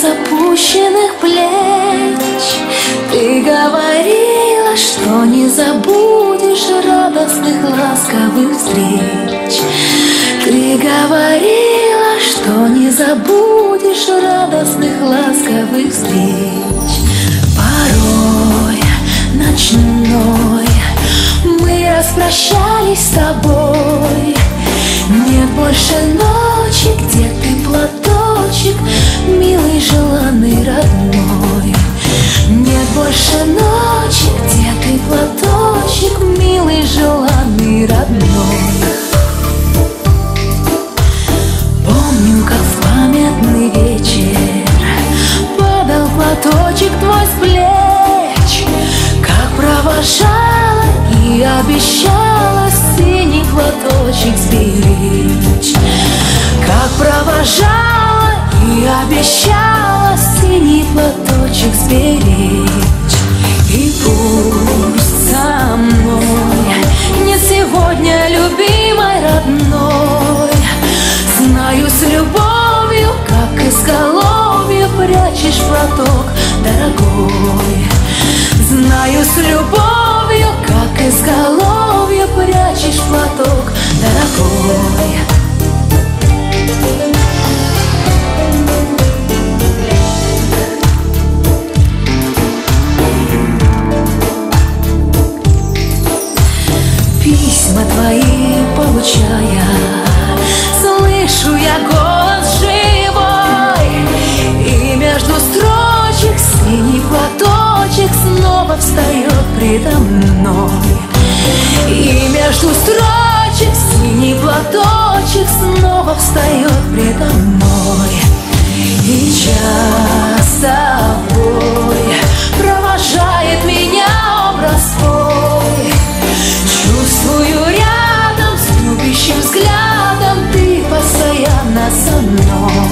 с опущенных плеч. Ты говорила, что не забудешь радостных ласковых встреч. Ты говорила, что не забудешь радостных ласковых встреч. Порой ночной мы распрощались с тобой. Нет больше ночи, где ты, платочек, милый, желанный, родной. Нет больше ночи, где ты, платочек, милый, желанный, родной. Помню, как в памятный вечер падал платочек твой с плеч, как провожала и обещала синий платочек сберечь. Как провожала и обещала синий платочек сберечь. И пусть со мной не сегодня, любимой, родной, знаю, с любовью, как изголовье, прячешь платок, дорогой. Знаю, с любовью, как изголовье, прячешь платок, дорогой. Письма твои получая, слышу я голос живой, и между строчек синий платочек снова встает предо мной. И между строчек синий платочек снова встает предо мной. И час с тобой провожает меня образ твой. Чувствую рядом с любящим взглядом, ты постоянно со мной.